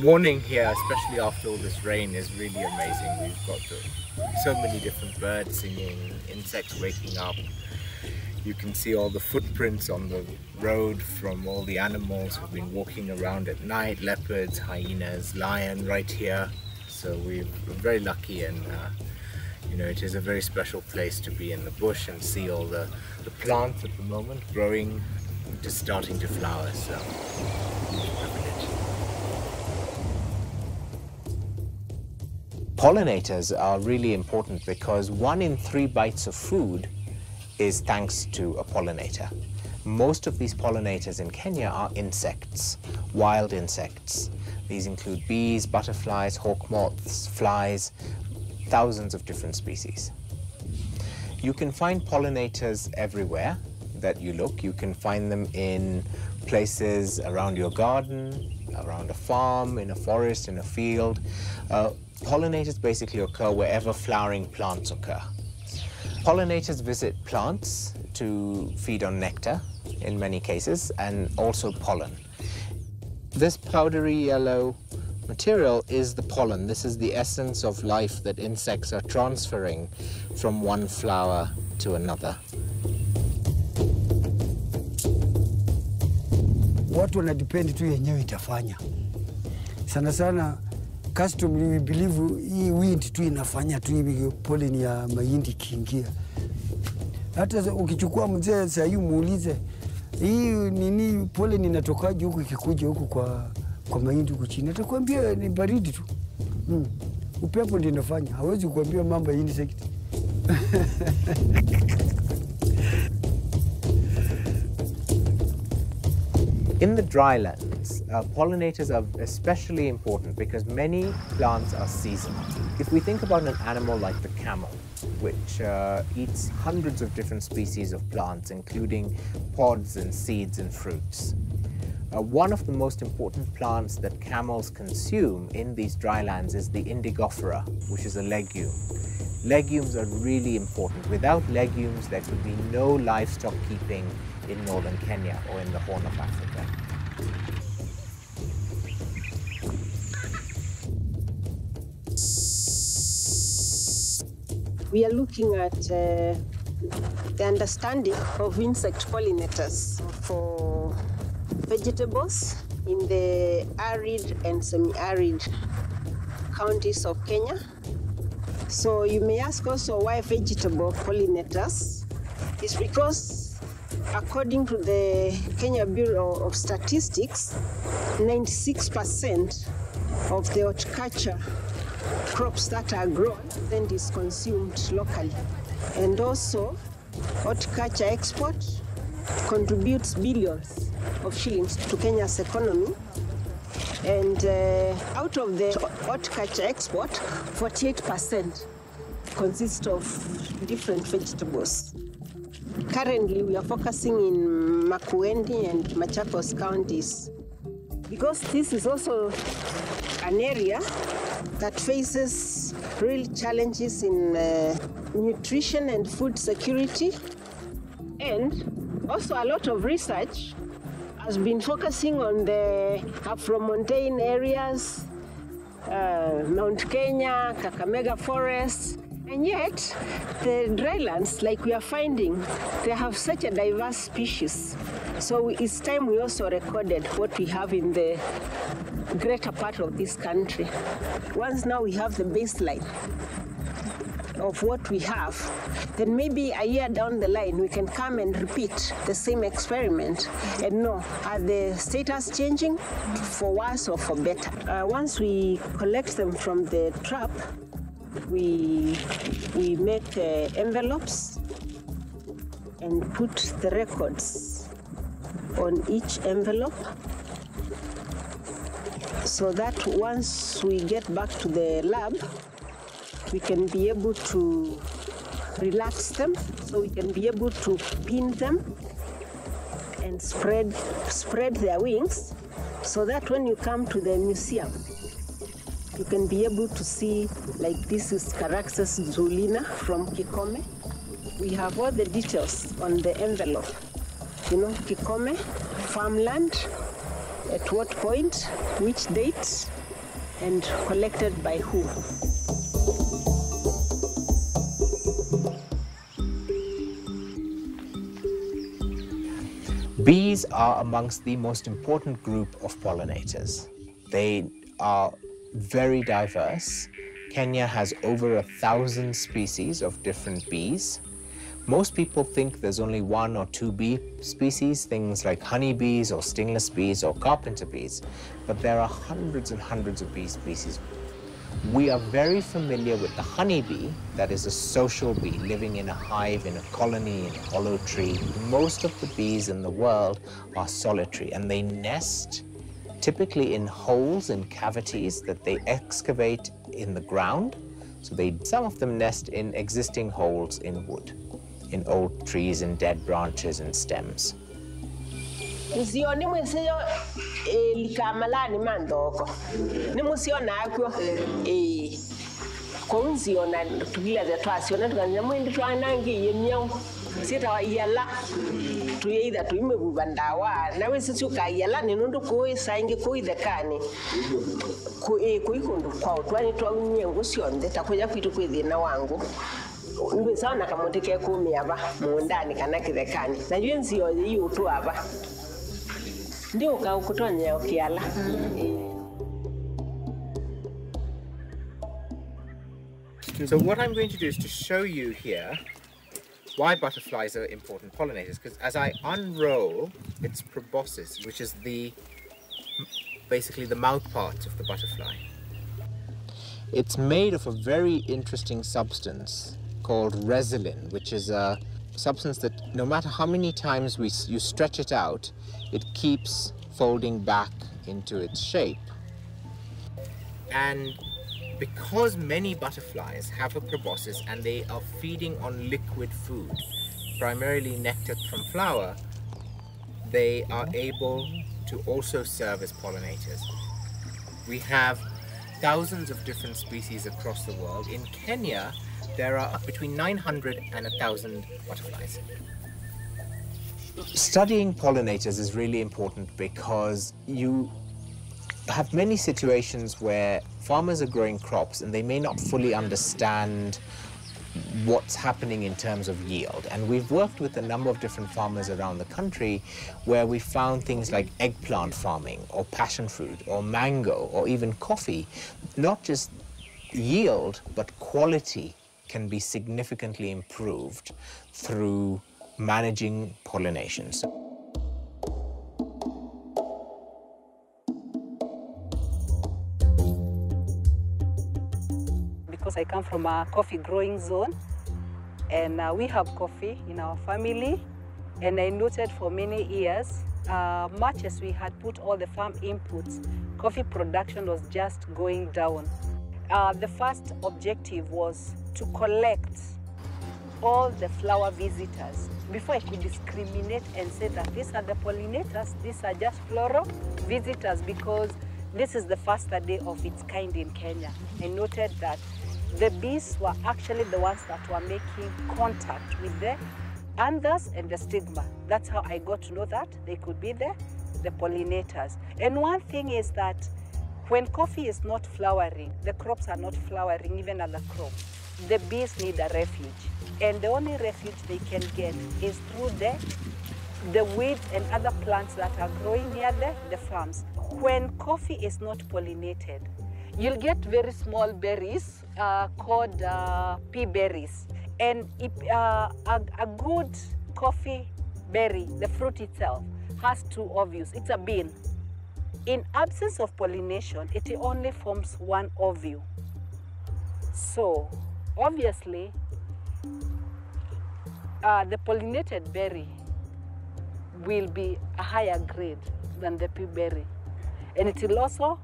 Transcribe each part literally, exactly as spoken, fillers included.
Morning here, especially after all this rain, is really amazing. We've got so many different birds singing, insects waking up. You can see all the footprints on the road from all the animals who've been walking around at night. Leopards, hyenas, lion right here. So we're very lucky, and uh, you know, it is a very special place to be in the bush and see all the, the plants at the moment growing, just starting to flower. So. Pollinators are really important because one in three bites of food is thanks to a pollinator. Most of these pollinators in Kenya are insects, wild insects. These include bees, butterflies, hawk moths, flies, thousands of different species. You can find pollinators everywhere that you look. You can find them in places around your garden, around a farm, in a forest, in a field. Uh, Pollinators basically occur wherever flowering plants occur. Pollinators visit plants to feed on nectar, in many cases, and also pollen. This powdery yellow material is the pollen. This is the essence of life that insects are transferring from one flower to another. Watu wanadepend tu yenyewe itafanya. Sana sana custom we believe hii wind tu inafanya tu hivi pollen ya mahindi kiingia. Hata ukichukua mzee sasa hiyo muulize hii nini pollen inatokaje huku ikikuja huku kwa kwa mahindi huku chini. Atakwambia ni baridi tu. Mm. Upepo ndio inafanya. Hawezi kukuambia mambo ya insect. In the dry lands, uh, pollinators are especially important because many plants are seasonal. If we think about an animal like the camel, which uh, eats hundreds of different species of plants, including pods and seeds and fruits. Uh, one of the most important plants that camels consume in these dry lands is the Indigofera, which is a legume. Legumes are really important. Without legumes, there could be no livestock keeping in northern Kenya or in the Horn of Africa. We are looking at uh, the understanding of insect pollinators for vegetables in the arid and semi-arid counties of Kenya. So you may ask also why vegetable pollinators. It's because according to the Kenya Bureau of Statistics, ninety-six percent of the horticulture crops that are grown then is consumed locally. And also, horticulture export contributes billions of shillings to Kenya's economy. And uh, out of the horticulture export, forty-eight percent consists of different vegetables. Currently, we are focusing in Makueni and Machakos counties because this is also an area that faces real challenges in uh, nutrition and food security. And also a lot of research has been focusing on the Afro-montane areas, uh, Mount Kenya, Kakamega Forests, And yet, the drylands, like we are finding, they have such a diverse species. So it's time we also recorded what we have in the greater part of this country. Once now we have the baseline of what we have, then maybe a year down the line we can come and repeat the same experiment and know, are the status changing for worse or for better? Uh, once we collect them from the trap, we, we make uh, envelopes and put the records on each envelope, so that once we get back to the lab, we can be able to relax them, so we can be able to pin them and spread, spread their wings, so that when you come to the museum, you can be able to see, like this is Caraxes zulina from Kikome. We have all the details on the envelope. You know, Kikome, farmland, at what point, which date, and collected by who. Bees are amongst the most important group of pollinators. They are very diverse. Kenya has over a thousand species of different bees. Most people think there's only one or two bee species, things like honeybees or stingless bees or carpenter bees, but there are hundreds and hundreds of bee species. We are very familiar with the honeybee, that is a social bee living in a hive, in a colony, in a hollow tree. Most of the bees in the world are solitary, and they nest typically in holes and cavities that they excavate in the ground. So they, some of them nest in existing holes in wood, in old trees and dead branches and stems. Msioni mwisio likamalani mandoko nimusiona akyo eh konziona tukila za twasiona tukanya mwindi twanangi yemyau sitawa yala tuyeida tuime bubandawa nawe sisuka yala ninondo kuisange kuidhekane ku kuikondo kwa twani twanyengo sionde takoja kwitu kwithina wangu. So what I'm going to do is to show you here why butterflies are important pollinators, because as I unroll its proboscis, which is the basically the mouth part of the butterfly. It's made of a very interesting substance called resilin, which is a substance that no matter how many times we, you stretch it out, it keeps folding back into its shape. And because many butterflies have a proboscis and they are feeding on liquid food, primarily nectar from flower, they are able to also serve as pollinators. We have thousands of different species across the world. In Kenya, there are between nine hundred and one thousand butterflies. Studying pollinators is really important because you have many situations where farmers are growing crops and they may not fully understand what's happening in terms of yield. And we've worked with a number of different farmers around the country where we found things like eggplant farming or passion fruit or mango or even coffee. Not just yield, but quality can be significantly improved through managing pollination. Because I come from a coffee growing zone, and uh, we have coffee in our family, and I noted for many years, uh, much as we had put all the farm inputs, coffee production was just going down. Uh, the first objective was to collect all the flower visitors before I could discriminate and say that these are the pollinators, these are just floral visitors, because this is the first study of its kind in Kenya. I noted that the bees were actually the ones that were making contact with the anthers and the stigma. That's how I got to know that they could be the, the pollinators. And one thing is that when coffee is not flowering, the crops are not flowering even other crops. the bees need a refuge, and the only refuge they can get is through the the weeds and other plants that are growing near the, the farms. When coffee is not pollinated, you'll get very small berries uh, called uh, pea berries. And if, uh, a, a good coffee berry, the fruit itself, has two ovules. It's a bean. In absence of pollination, it only forms one ovule. So, obviously, uh, the pollinated berry will be a higher grade than the pea berry. And it will also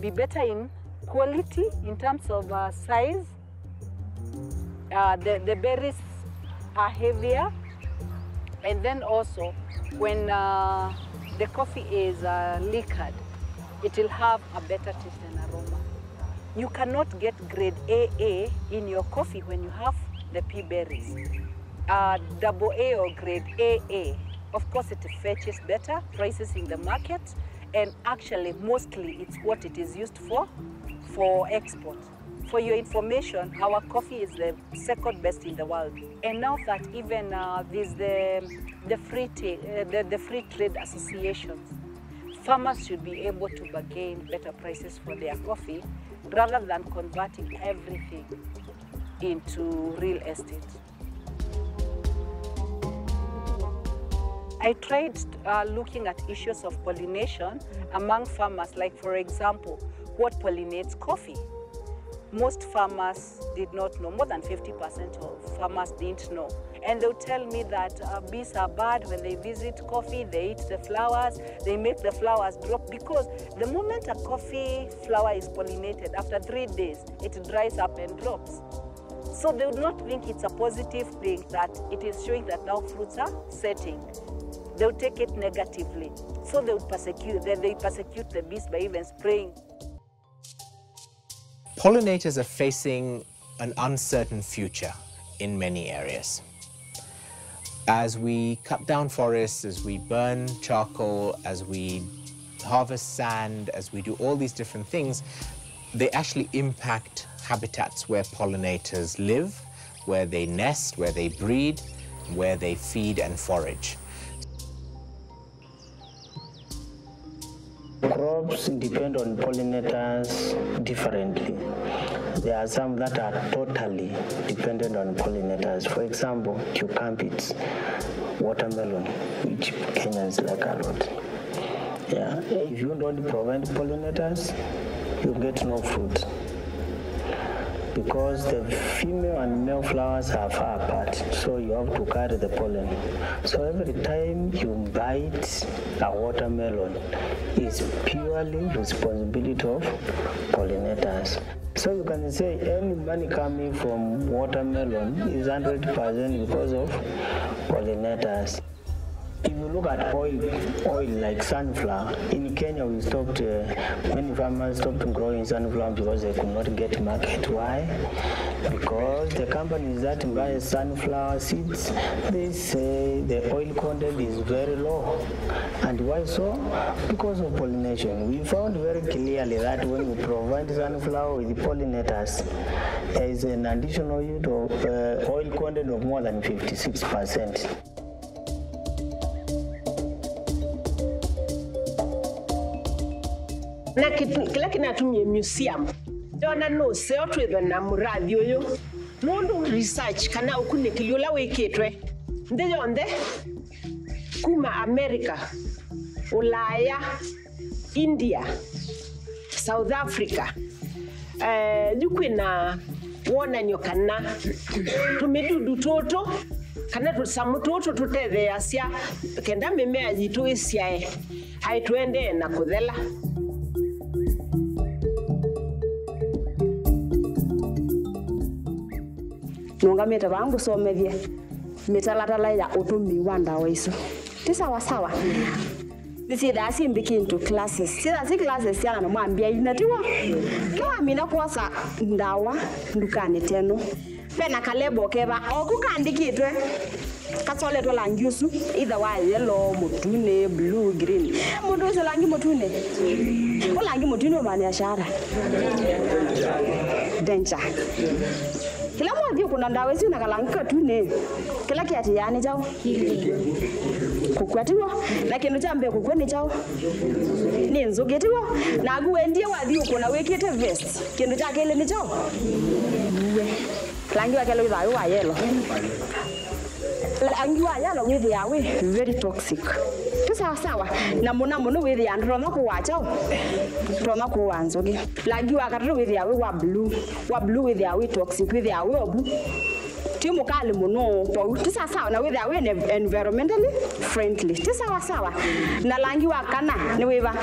be better in quality in terms of uh, size. Uh, the, the berries are heavier. And then also, when uh, the coffee is uh, liquored, it will have a better taste and aroma. You cannot get grade double A in your coffee when you have the pea berries. Uh, double A or grade double A. Of course, it fetches better prices in the market, and actually, mostly it's what it is used for, for export. For your information, our coffee is the second best in the world. And now that even uh, these the the free uh, the, the free trade associations, farmers should be able to bargain better prices for their coffee, rather than converting everything into real estate. I tried uh, looking at issues of pollination among farmers, like, for example, what pollinates coffee. Most farmers did not know. More than fifty percent of farmers didn't know. And they'll tell me that uh, bees are bad when they visit coffee, they eat the flowers, they make the flowers drop, because the moment a coffee flower is pollinated, after three days, it dries up and drops. So they would not think it's a positive thing that it is showing that now fruits are setting. They'll take it negatively. So they would persecute, then they persecute the bees by even spraying. Pollinators are facing an uncertain future in many areas. As we cut down forests, as we burn charcoal, as we harvest sand, as we do all these different things, they actually impact habitats where pollinators live, where they nest, where they breed, where they feed and forage. Crops depend on pollinators differently. There are some that are totally dependent on pollinators. For example, cucumbers, watermelon, which Kenyans like a lot. Yeah. If you don't provide pollinators, you get no fruit, because the female and male flowers are far apart, so you have to carry the pollen. So every time you bite a watermelon, it's purely responsibility of pollinators. So you can say any money coming from watermelon is one hundred percent because of pollinators. If you look at oil, oil like sunflower, in Kenya we stopped, uh, many farmers stopped growing sunflower because they could not get market. Why? Because the companies that buy sunflower seeds, they say the oil content is very low. And why so? Because of pollination. We found very clearly that when we provide sunflower with pollinators, there is an additional use of uh, oil content of more than fifty-six percent. Na kitu kila kinatumye museum dona no se otwetho na murathi uyu mundu research kana ukunikili ula wikitwe ndi yonthe kuma America, Ulaya, India, South Africa eh likwina wona nyokana tumidudu toto kana tusamu toto tutethea asia kenda mimea jitu isiae haitwende na kuthela. Nunga meta wangu so mevye meta latala ya utumi wanda waiso tisawa sawa disi dasi mbikin to classes sisi classes yana na mwambia inatiwa kwa mina kosa ndawa ndukane teno pena kalebo keba okukandikitwe kasole to lanjusu either way yellow mutune blue green mundu so langi mutune ko langi mutune mani ashara dencha. Kila mmoja kuna ndawezi unakalanguka tu ne. Kila kiatu yani chao. Kukwatiwa na kindu cha mbe kukwene chao. Ni nzogetiwa na guendie wathi uko na wekete vest. Kindu cha kile ni chao. Langiwa kile uzayo wa yelo. Langiwa yalo wewe yawe very toxic. Sawa sawa na mona mono we the andro na kuwacha to na kuanzo gi lagiwa katro we the wa blue wa blue we the we toxic we the we obu timu kale mono to tisa sawa na we the we environmentally friendly tisa sawa sawa na langiwa kana ne we ba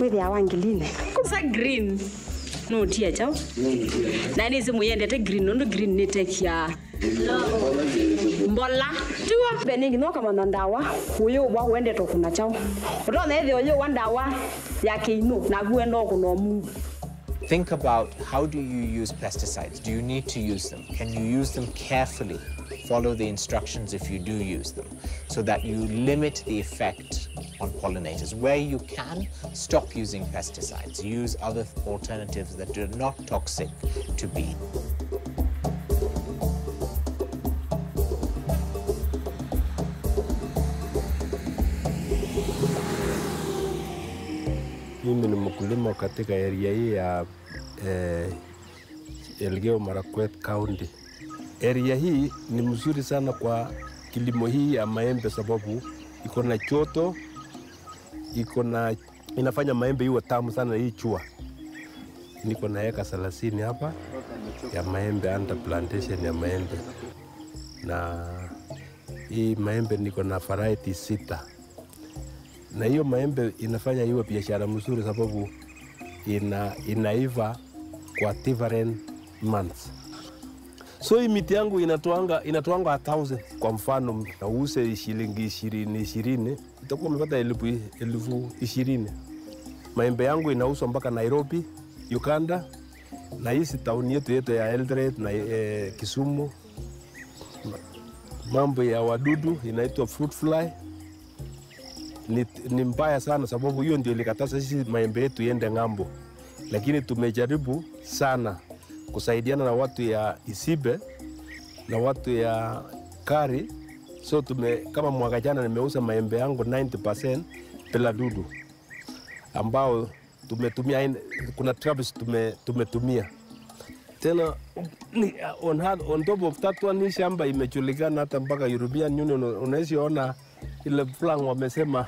we the wangiline kusa green no tia chao na ni simu yende te green no green ni te kia mbola tuwa beningi no kama nandawa uyo wa wende tokuna chao ro na the uyo wandawa yake ino na guendo kuno mu. Think about how do you use pesticides? Do you need to use them? Can you use them carefully? Follow the instructions if you do use them so that you limit the effect on pollinators. Where you can, stop using pesticides. Use other alternatives that are not toxic to bees. Mimi ni mkulima katika area hii ya Elgeyo Marakwet County. Area hii ni mzuri sana kwa kilimo hii ya maembe sababu iko na choto, iko na inafanya maembe iwe tamu sana hii chua. Niko na eka thelathini hapa ya maembe under plantation ya maembe. Na hii maembe niko na variety sita. Na hiyo maembe inafanya iwe biashara mzuri sababu ina inaiva kwa different months. So hii miti yangu inatoanga inatoanga elfu moja kwa mfano na use shilingi ishirini ishirini itakuwa umepata elfu ishirini. Maembe yangu inauzwa mpaka Nairobi, Uganda na hizi town yetu yetu ya Eldoret na eh, Kisumu. Mambo ya wadudu inaitwa fruit fly. Ni, ni mbaya sana sababu hiyo ndio ilikataza sisi maembe yetu yende ngambo. Lakini tumejaribu sana kusaidiana na watu ya Isibe na watu ya Kari. So tume kama mwaka jana nimeuza maembe yangu tisini percent bila dudu. Ambao tumetumia kuna traps tume tumetumia. Tena on hand on top of that one ni shamba imejulikana hata mpaka European Union unaweza ona ile plan wamesema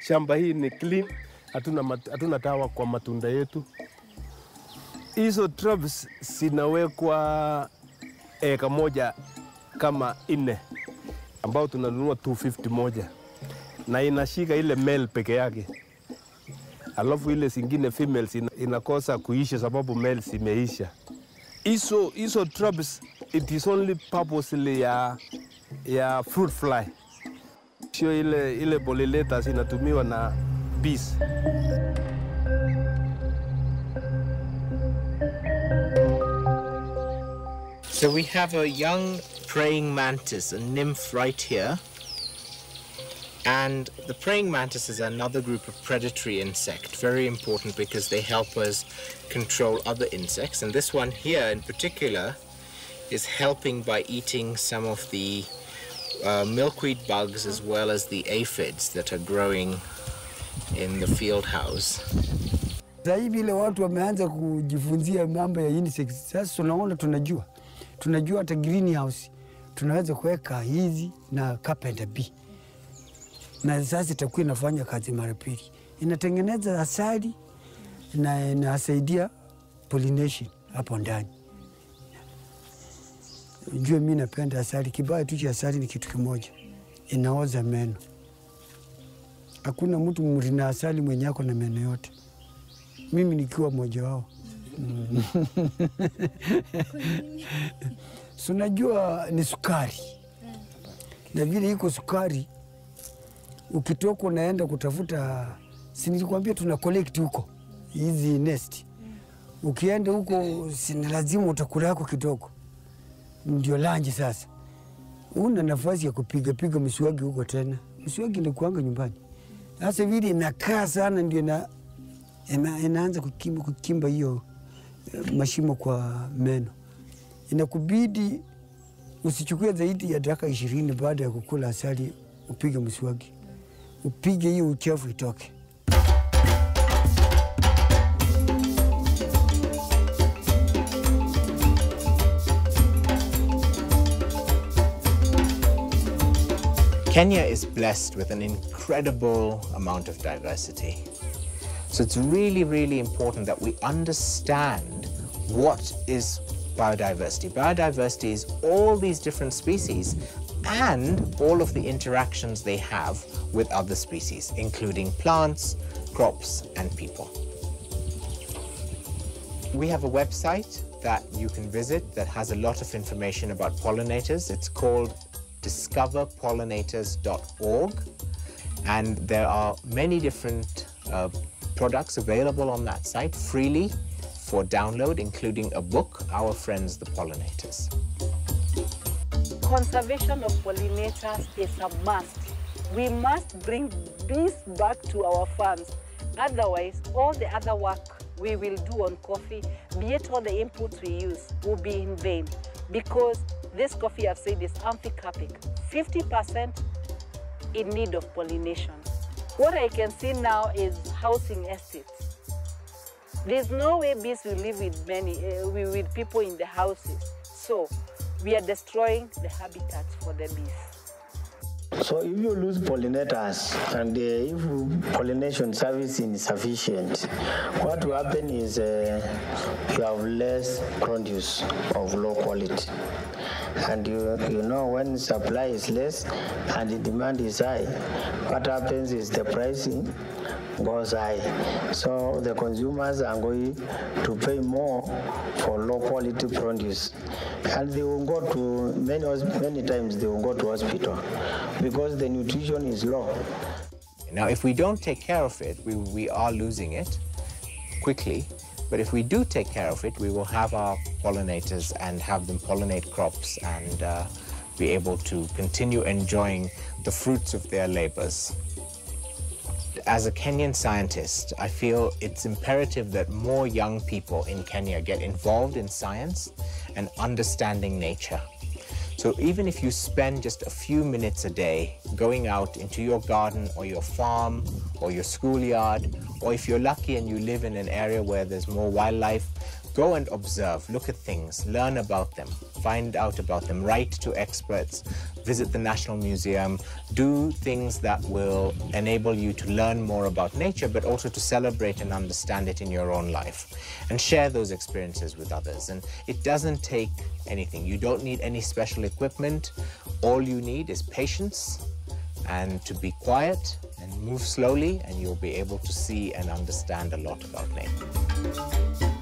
shamba hii ni clean, hatuna hatuna dawa kwa matunda yetu. Hizo traps sinawekwa eka moja kama nne ambao tunanunua mia mbili na hamsini moja na inashika ile male peke yake. Alafu ile singine females inakosa kuisha sababu males imeisha. Hizo hizo traps it is only purposely ya ya fruit fly. Sio ile ile pollinators inatumiwa na bees. So we have a young praying mantis, a nymph right here. And the praying mantis is another group of predatory insect, very important because they help us control other insects. And this one here in particular is helping by eating some of the Uh, milkweed bugs as well as the aphids that are growing in the field house. Zaidi ile watu wameanza kujifunzia mambo ya insects. Sasa tunaona tunajua. Tunajua hata greenhouse tunaweza kuweka hizi na carpenter bee. Na sasa itakuwa inafanya kazi mara pili. Inatengeneza asali na inasaidia pollination hapo ndani. Njue mimi napenda asali, kibaya tu cha asali ni kitu kimoja. Inaoza meno. Hakuna mtu mrina asali mwenye yako na meno yote. Mimi nikiwa mmoja wao. Sunajua ni sukari. Na vile iko sukari ukitoka unaenda kutafuta si nilikwambia tuna collect huko hizi nest. Ukienda huko si lazima utakula yako kidogo. Ndio lanji sasa. Una nafasi ya kupiga piga mswagi huko tena. Mswagi ni kuanga nyumbani. Sasa vile inakaa sana ndio na ina, inaanza kukimba kukimba hiyo mashimo kwa meno. inakubidi usichukue zaidi ya dakika ishirini baada ya kukula asali upige mswaki. Upige hiyo uchafu itoke. Kenya is blessed with an incredible amount of diversity. So it's really, really important that we understand what is biodiversity. Biodiversity is all these different species and all of the interactions they have with other species, including plants, crops, and people. We have a website that you can visit that has a lot of information about pollinators. It's called discover pollinators dot org, and there are many different uh, products available on that site freely for download, including a book, Our Friends the Pollinators. Conservation of pollinators is a must. We must bring bees back to our farms. Otherwise, all the other work we will do on coffee, be it all the inputs we use, will be in vain, because this coffee I've said is amphicarpic, fifty percent in need of pollination. What I can see now is housing estates. There's no way bees will live with many, uh, with people in the houses. So we are destroying the habitats for the bees. So if you lose pollinators and uh, if pollination service is insufficient, what will happen is uh, you have less produce of low quality. And you, you know, when supply is less and the demand is high, what happens is the pricing goes high. So the consumers are going to pay more for low quality produce. And they will go to, many, many times they will go to hospital because the nutrition is low. Now, if we don't take care of it, we, we are losing it quickly. But if we do take care of it, we will have our pollinators and have them pollinate crops and uh, be able to continue enjoying the fruits of their labors. As a Kenyan scientist, I feel it's imperative that more young people in Kenya get involved in science and understanding nature. So even if you spend just a few minutes a day going out into your garden or your farm or your schoolyard, or if you're lucky and you live in an area where there's more wildlife, go and observe, look at things, learn about them, find out about them, write to experts, visit the National Museum, do things that will enable you to learn more about nature, but also to celebrate and understand it in your own life, and share those experiences with others. And it doesn't take anything. You don't need any special equipment. All you need is patience and to be quiet and move slowly, and you'll be able to see and understand a lot about nature.